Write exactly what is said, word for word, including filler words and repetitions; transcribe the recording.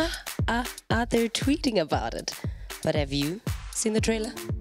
ah, ah, ah, they're tweeting about it. But have you seen the trailer?